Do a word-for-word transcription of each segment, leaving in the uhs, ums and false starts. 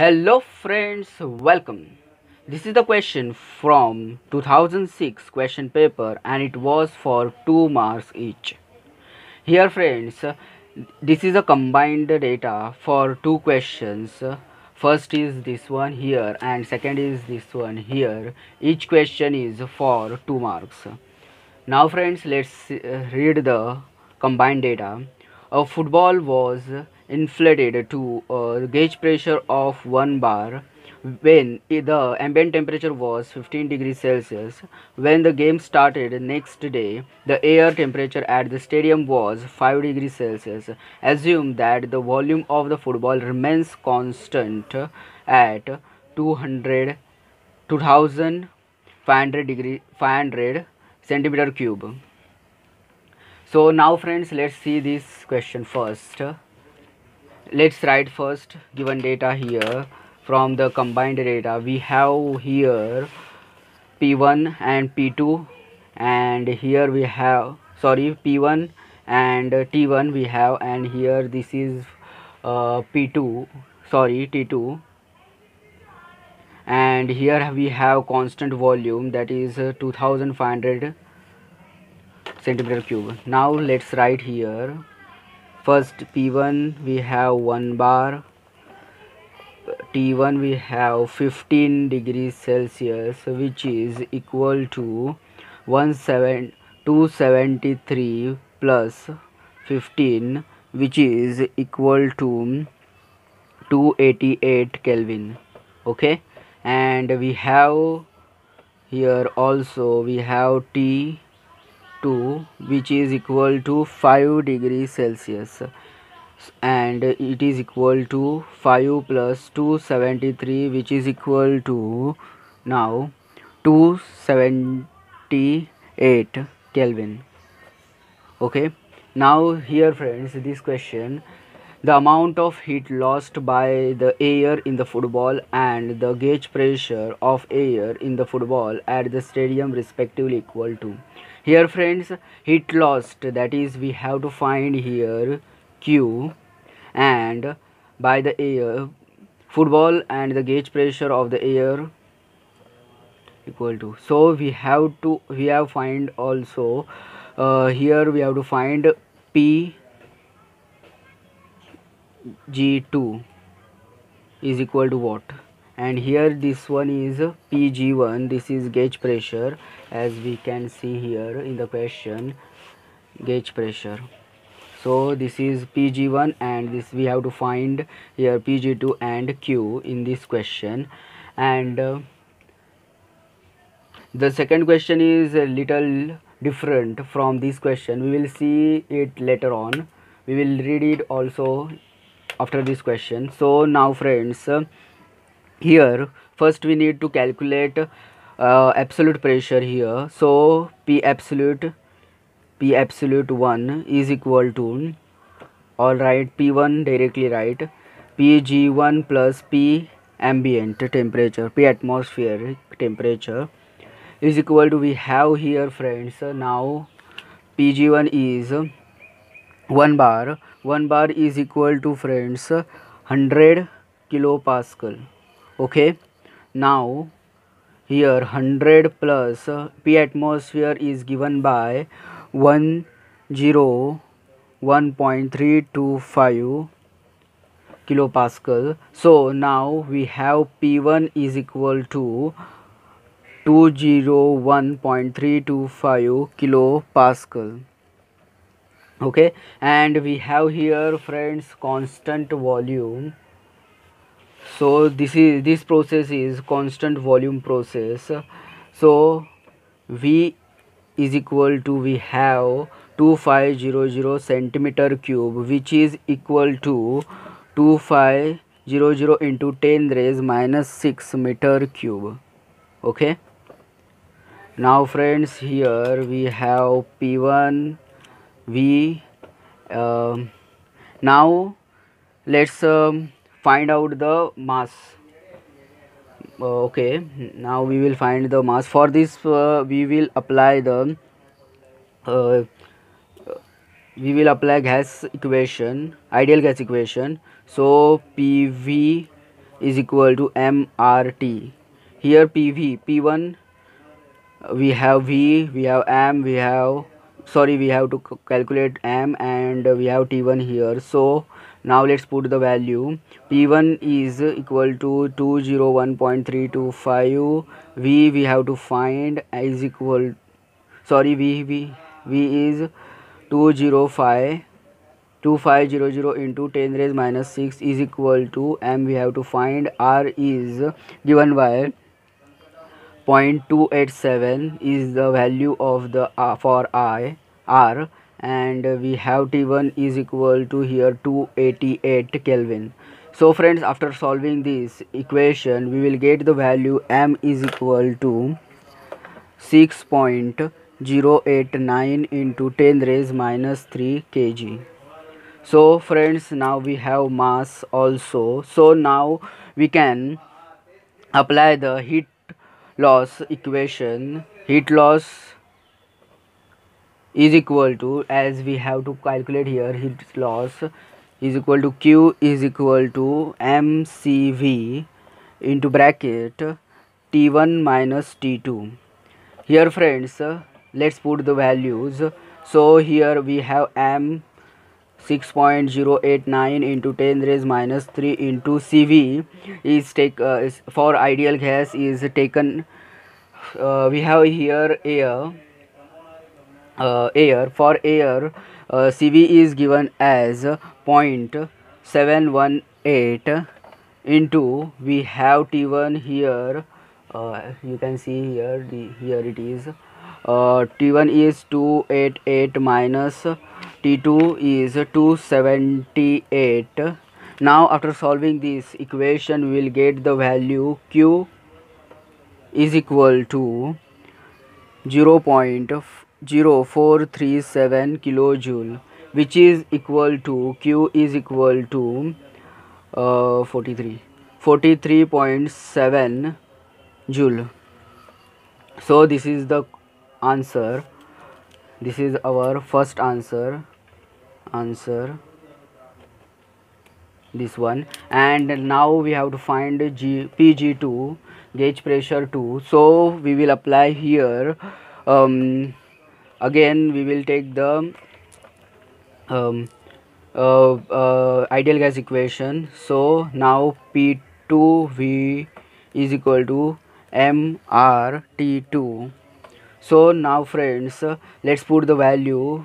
Hello friends, welcome. This is the question from two thousand six question paper and it was for two marks each. Here friends, this is a combined data for two questions. First is this one here and second is this one here. Each question is for two marks. Now friends, let's read the combined data. A football was inflated to a gauge pressure of one bar when the ambient temperature was fifteen degrees Celsius. When the game started next day, the air temperature at the stadium was five degrees Celsius. Assume that the volume of the football remains constant at two thousand five hundred centimeter cube. So now friends, let's see this question first. Let's write first given data here. From the combined data we have here P one and P two, and here we have sorry P one and T one we have, and here this is uh, P two sorry T two, and here we have constant volume, that is uh, two thousand five hundred centimeter cube. Now let's write here first P one we have one bar, T one we have fifteen degrees Celsius, which is equal to two seventy-three plus fifteen, which is equal to two eighty-eight Kelvin. Okay, and we have here also we have T two, which is equal to five degrees Celsius, and it is equal to five plus two seventy-three, which is equal to now two seventy-eight Kelvin. Okay, now here friends, this question, the amount of heat lost by the air in the football and the gauge pressure of air in the football at the stadium respectively equal to. Here friends, heat lost, that is we have to find here Q, and by the air football and the gauge pressure of the air equal to. So we have to we have find also uh, here we have to find P G two is equal to what, and here this one is P G one, this is gauge pressure, as we can see here in the question, gauge pressure. So this is P G one, and this we have to find here P G two and Q in this question. And uh, the second question is a little different from this question. We will see it later on. We will read it also after this question. So now friends, uh, here first we need to calculate uh, absolute pressure here. So P absolute P absolute one is equal to, all right, P one directly write, P G one plus P ambient temperature, P atmospheric temperature is equal to, we have here friends, now P G one is one bar, one bar is equal to friends one hundred kilopascal. Okay, now here one hundred plus P atmosphere is given by one hundred one point three two five kilopascal. So now we have P one is equal to two hundred one point three two five kilopascal. Okay, and we have here friends constant volume. So this is this process is constant volume process. So V is equal to, we have two thousand five hundred centimeter cube, which is equal to two thousand five hundred into ten raise minus six meter cube. Okay, now friends, here we have P one V. Uh, now let's um, find out the mass. Okay, now we will find the mass. For this uh, we will apply the uh, we will apply gas equation, ideal gas equation. So P V is equal to M R T. Here P V, P one we have V, we have M, we have sorry we have to calculate M, and we have T one here. So now let's put the value. P one is equal to two hundred one point three two five. V we have to find is equal sorry V V V is two hundred five two thousand five hundred into ten raised minus six is equal to M we have to find. R is given by zero point two eight seven is the value of the uh, for I R, and we have T one is equal to here two hundred eighty-eight Kelvin. So friends, after solving this equation we will get the value M is equal to six point zero eight nine into ten raised minus three kg. So friends, now we have mass also. So now we can apply the heat loss equation. Heat loss is equal to, as we have to calculate here, heat loss is equal to Q is equal to M C V into bracket T one minus T two. Here friends, let's put the values. So here we have M six point zero eight nine into ten raised minus three into C V is take uh, is for ideal gas is taken. Uh, we have here air. Uh, air for air, uh, C V is given as zero point seven one eight into we have T one here. Uh, you can see here the here it is. Uh, T one is two hundred eighty-eight minus T two is two hundred seventy-eight. Now after solving this equation we will get the value Q is equal to zero point zero four three seven kilojoule, which is equal to Q is equal to uh, forty-three point seven joule. So this is the answer. This is our first answer answer this one. And now we have to find G, P G two, gauge pressure two. So we will apply here um, again we will take the um, uh, uh, ideal gas equation. So now P two V is equal to M R T two. So now friends, let's put the value.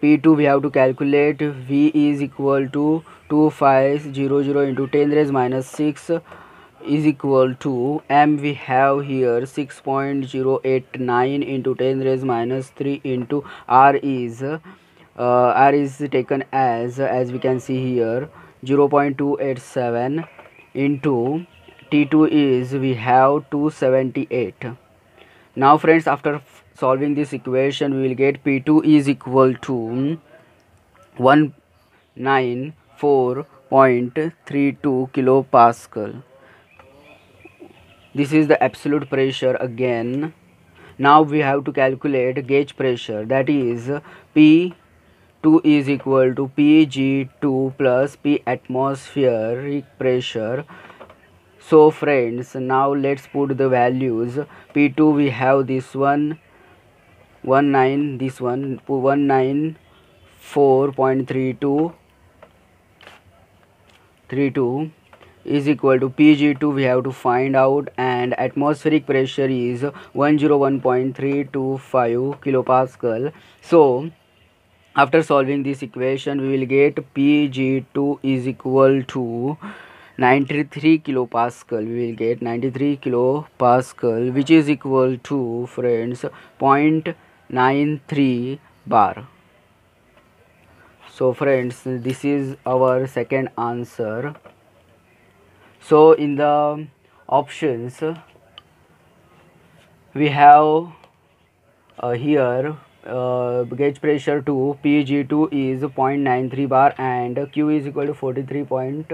P two we have to calculate. V is equal to two thousand five hundred into ten raised minus six is equal to M we have here six point zero eight nine into ten raised minus three into R is uh, R is taken as as we can see here zero point two eight seven into T two is we have two hundred seventy-eight. Now friends, after solving this equation we will get P two is equal to one hundred ninety-four point three two kilopascal. This is the absolute pressure again. Now we have to calculate gauge pressure, that is P two is equal to P G two plus P atmospheric pressure. So friends, now let's put the values. P two we have this one, nineteen, this one, one hundred ninety-four point three two, thirty-two is equal to P G two we have to find out, and atmospheric pressure is one hundred one point three two five kilopascal. So after solving this equation we will get P G two is equal to ninety-three kilopascal. We will get ninety-three kilopascal, which is equal to friends zero point nine three bar. So friends, this is our second answer. So in the options we have uh, here Uh, gauge pressure two, P G two is zero point nine three bar, and Q is equal to forty-three point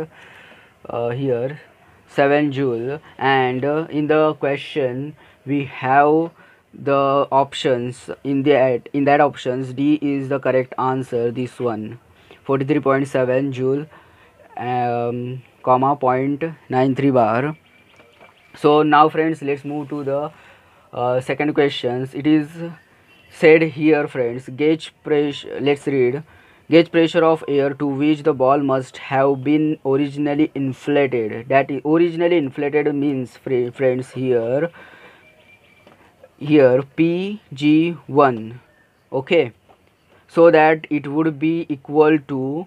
Uh, here seven joule. And uh, in the question we have the options. In the in that options D is the correct answer, this one forty-three point seven joule, um, comma zero point nine three bar. So now friends, let's move to the uh, second questions. It is said here friends, gauge pressure. Let's read. Gauge pressure of air to which the ball must have been originally inflated. That is, originally inflated means friends here here P G one, okay, so that it would be equal to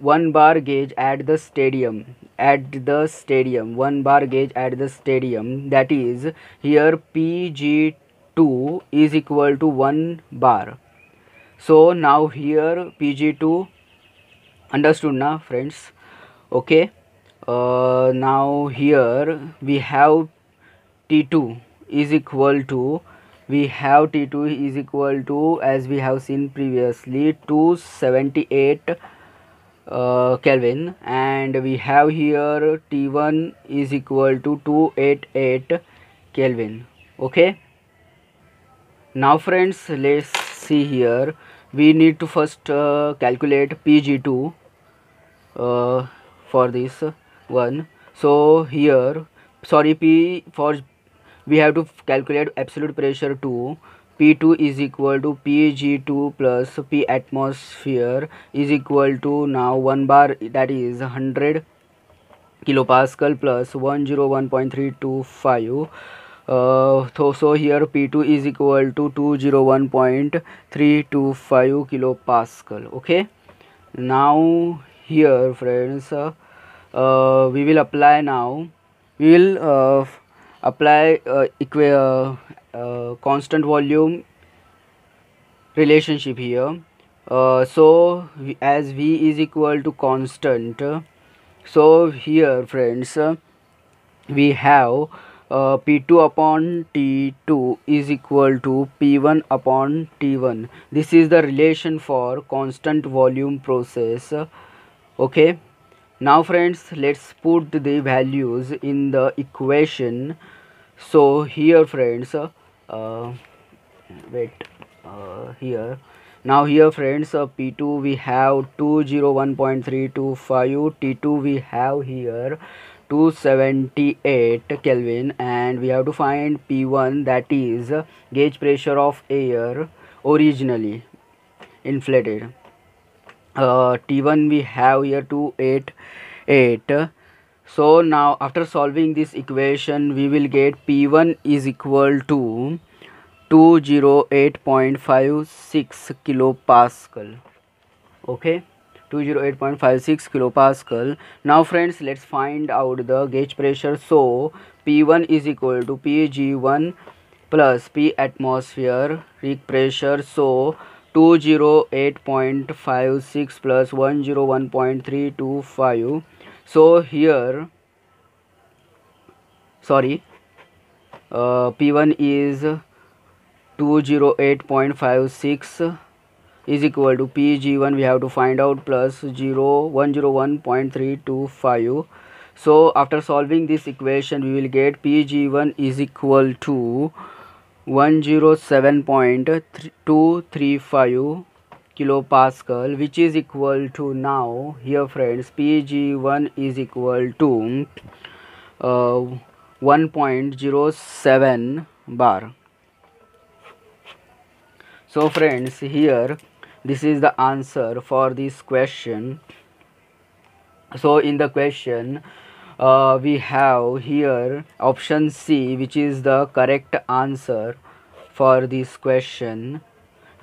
one bar gauge at the stadium, at the stadium one bar gauge at the stadium. That is, here P G two is equal to one bar. So now here P G two, understood na friends? Okay, uh, now here we have T two is equal to, we have T two is equal to, as we have seen previously, two seventy-eight uh, Kelvin, and we have here T one is equal to two eighty-eight Kelvin. Okay, now friends, let's see here. We need to first uh, calculate P G two uh, for this one. So here, sorry, P for we have to calculate absolute pressure two. P two is equal to P G two plus P atmosphere is equal to now one bar, that is one hundred kilopascal plus one hundred one point three two five. Uh, so, so here P two is equal to two hundred one point three two five kilopascal. Okay, now here friends, uh, uh, we will apply now, we will uh, apply uh, equa uh, uh, constant volume relationship here. Uh, so we, as V is equal to constant, uh, so here friends, uh, we have uh, P two upon T two is equal to P one upon T one. This is the relation for constant volume process. Uh, okay, now friends, let's put the values in the equation. So here friends, uh, wait uh, here now here friends, uh, P two we have two hundred one point three two five, T two we have here two seventy-eight Kelvin, and we have to find P one, that is uh, gauge pressure of air originally inflated. Uh, T one we have here two eighty-eight. So now after solving this equation, we will get P one is equal to two hundred eight point five six kilopascal. Okay, two hundred eight point five six kilopascal. Now friends, let's find out the gauge pressure. So P one is equal to P G one plus P atmospheric pressure. So two hundred eight point five six plus one hundred one point three two five. So here, sorry, uh, P one is two hundred eight point five six is equal to P G one we have to find out plus one hundred one point three two five. So after solving this equation, we will get P G one is equal to one hundred seven point two three five kilopascal, which is equal to now here friends, P G one is equal to uh, one point zero seven bar. So friends, here this is the answer for this question. So in the question, Uh, we have here option C, which is the correct answer for this question,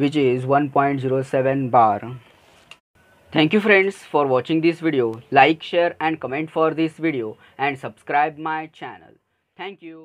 which is one point zero seven bar. Thank you friends for watching this video. Like, share and comment for this video, and subscribe my channel. Thank you.